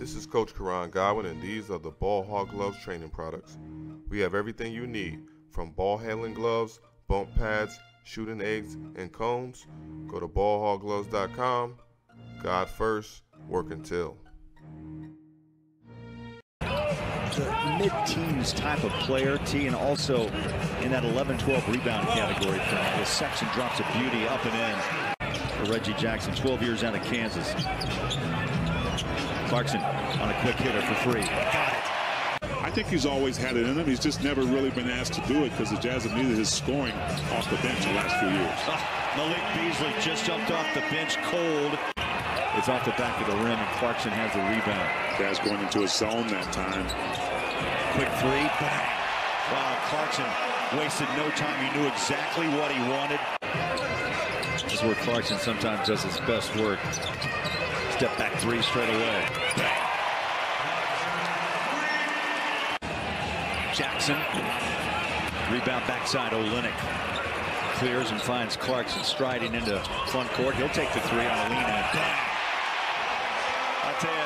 This is Coach Karan Godwin, and these are the Ball Hog Gloves training products. We have everything you need, from ball handling gloves, bump pads, shooting eggs, and cones. Go to ballhoggloves.com. God first, work until. Mid-teens type of player, T, and also in that 11-12 rebound category. His Sexton drops a beauty up and in for Reggie Jackson, 12 years out of Kansas. Clarkson on a quick hitter for three. Got it. I think he's always had it in him. He's just never really been asked to do it because the Jazz have needed his scoring off the bench the last few years. Malik Beasley just jumped off the bench cold. It's off the back of the rim, and Clarkson has the rebound. Jazz going into his zone that time. Quick three. Bang. Wow, Clarkson wasted no time. He knew exactly what he wanted. This is where Clarkson sometimes does his best work. Step back three straight away. Bang. Jackson, rebound backside, Olinick clears and finds Clarkson striding into front court. He'll take the three on a lean out. I tell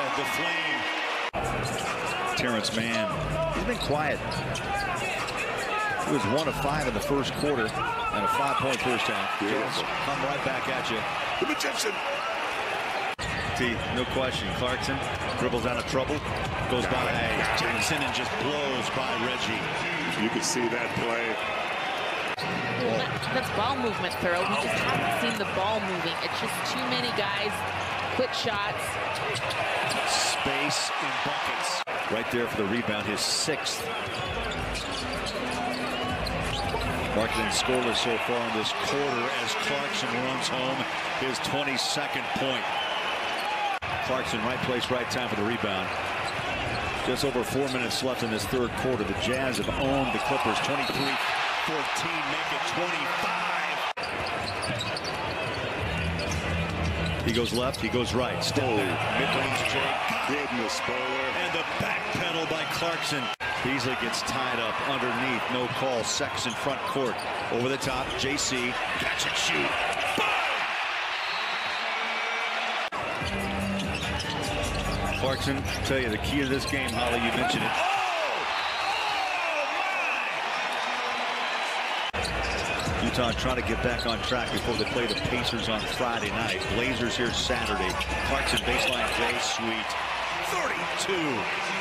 you, the flame. Terance Mann, he's been quiet. He was 1 of 5 in the first quarter and a 5-point first half. Come right back at you. The Egyptian. T, no question. Clarkson dribbles out of trouble, goes by Jackson and just blows by Reggie. You can see that play. Well, that's ball movement, Thurl. We just haven't seen the ball moving. It's just too many guys, quick shots. Space and buckets. Right there for the rebound, his 6th. Clarkson scoreless so far in this quarter as Clarkson runs home his 22nd point. Clarkson, right place, right time for the rebound. Just over 4 minutes left in this third quarter. The Jazz have owned the Clippers 23-14, make it 25. He goes left, he goes right. Still mid-range jump. Goodness, Bowler. And the back pedal by Clarkson. Beasley gets tied up underneath. No call. Sexton in front court. Over the top. JC. Catch and shoot. Clarkson, I'll tell you, the key to this game, Holly, you mentioned it. Oh! Oh, Utah trying to get back on track before they play the Pacers on Friday night. Blazers here Saturday. Clarkson baseline, J Sweet, 32.